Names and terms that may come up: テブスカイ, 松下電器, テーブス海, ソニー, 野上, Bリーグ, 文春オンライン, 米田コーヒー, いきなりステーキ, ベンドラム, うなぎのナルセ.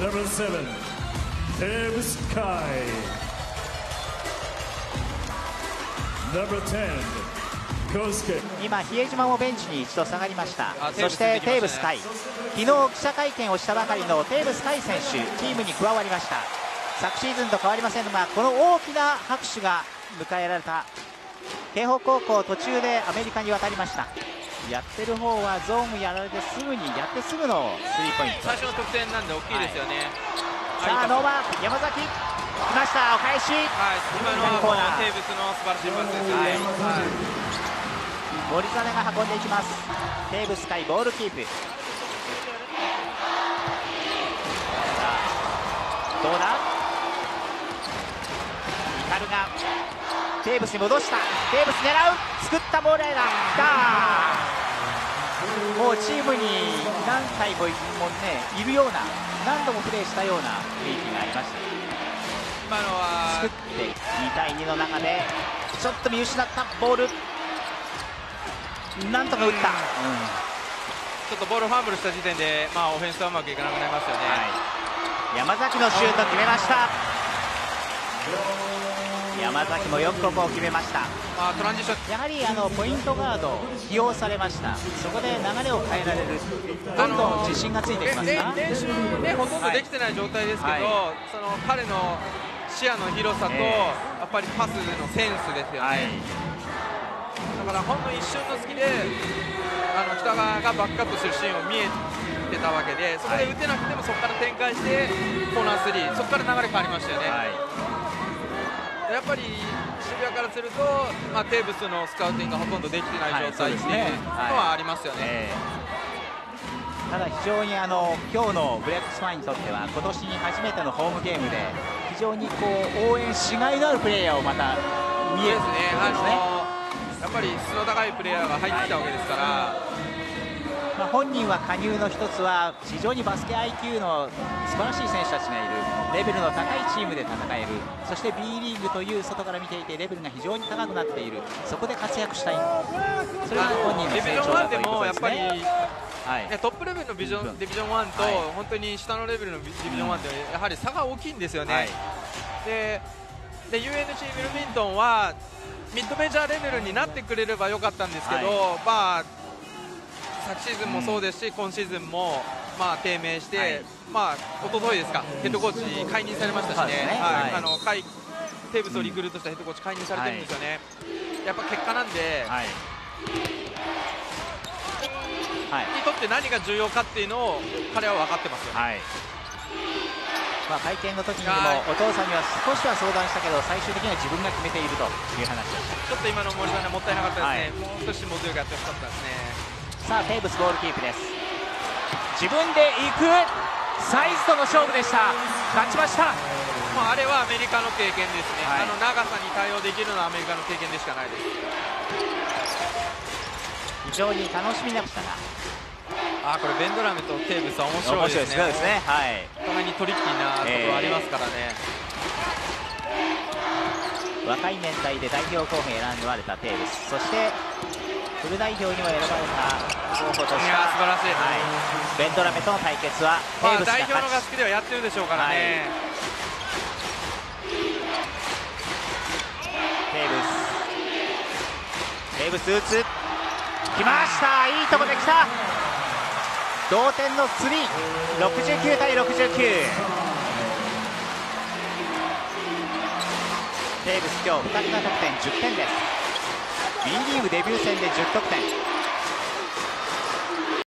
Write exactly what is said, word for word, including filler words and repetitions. ナンバーセブン テブスカイ ナンバーテン今、比江島もベンチに一度下がりました、そしてテーブス海、昨日記者会見をしたばかりのテーブス海選手、チームに加わりました、昨シーズンと変わりませんが、この大きな拍手が迎えられた、慶北高校、途中でアメリカに渡りました、やってる方はゾーンやられて、すぐにやってすぐのスリーポイント、最初の得点なんで大きいですよね。はい、さあノーマーク山崎来ました、お返し、はい、今のはもうテーブスの素晴らしいパスですね、はいはい、森実が運んでいきます、テーブス海ボールキープ、さあどうだ、イカルがテーブスに戻した、テーブス狙う、作ったボールアイランダー、もうチームに何回も、ね、いるような、何度もプレーしたような雰囲気がありました。今のは作ってにたいにの中でちょっと見失ったボールなんとか打った、うん、ちょっとボールファンブルした時点で、まあ、オフェンスはうまくいかなくなりますよね、はい、山崎のシュート決めました。山崎もよくここを決めました、まあ、トランジションやはりあのポイントガード起用されました。そこで流れを変えられる、どんどん自信がついてきますか、練習ねほとんどできてない状態ですけど、はいはい、その彼の視野の広さと、やっぱりパスのセンスですよね、はい、だからほんの一瞬の隙であの北川がバックアップするシーンを見えてたわけで、そこで打てなくてもそこから展開してコーナースリー、そこから流れ変わりましたよね、はい、やっぱり渋谷からすると、まあ、テーブスのスカウティングがほとんどできてない状態っていうのはありますよね。ただ非常にあの今日のブレックスファインにとっては今年初めてのホームゲームで非常にこう応援しがいのあるプレーヤーをまた見えるんですね。やっぱり質の高いプレーヤーが入ってきたわけですから、まあ、本人は加入の一つは非常にバスケ アイキュー の素晴らしい選手たちがいる、レベルの高いチームで戦える、そして B リーグという外から見ていてレベルが非常に高くなっている、そこで活躍したい、それが本人の成長だということですね。はい、トップレベルのビジョンディビジョンワンと、はい、本当に下のレベルのディビジョンワンってやはり差が大きいんですよね、はい、で, で ユーエヌシー ウィルミントンはミッドメジャーレベルになってくれればよかったんですけど、はい、まあ、昨シーズンもそうですし、うん、今シーズンも、まあ、低迷して、はい、まあ、一昨日ですか、ヘッドコーチ解任されましたしね、テーブスをリクルートしたヘッドコーチ解任されてるんですよね、はい、やっぱ結果なんで。はい、はい、にとって何が重要かっていうのを彼は分かってますよね、はい、まあ、会見の時にもお父さんには少しは相談したけど最終的には自分が決めているという話でした。ちょっと今の森さんはもったいなかったですね、はい、もう少しも強くやってほしかったですね。さあテーブスボールキープです。自分で行くサイズとの勝負でした。勝ちました。もうあれはアメリカの経験ですね、はい、あの長さに対応できるのはアメリカの経験でしかないです。非常に楽しみなしたが、あ、これベンドラムとテーブスは面白いですね。お互いにトリッキーなことはありますからね、えー、若い年代で代表候補に選ばれたテーブス、そしてフル代表にも選ばれた候補としてはい、ベンドラメとの対決はテーブスが勝ち、代表の合宿ではやってるでしょうからね、はい、テーブステーブス打つきました。いいとこできた。同点のスリー、ろくじゅうきゅうたいろくじゅうきゅう。テーブス今日ふた桁得点じゅってんです。Bリーグデビュー戦でじゅっとくてん。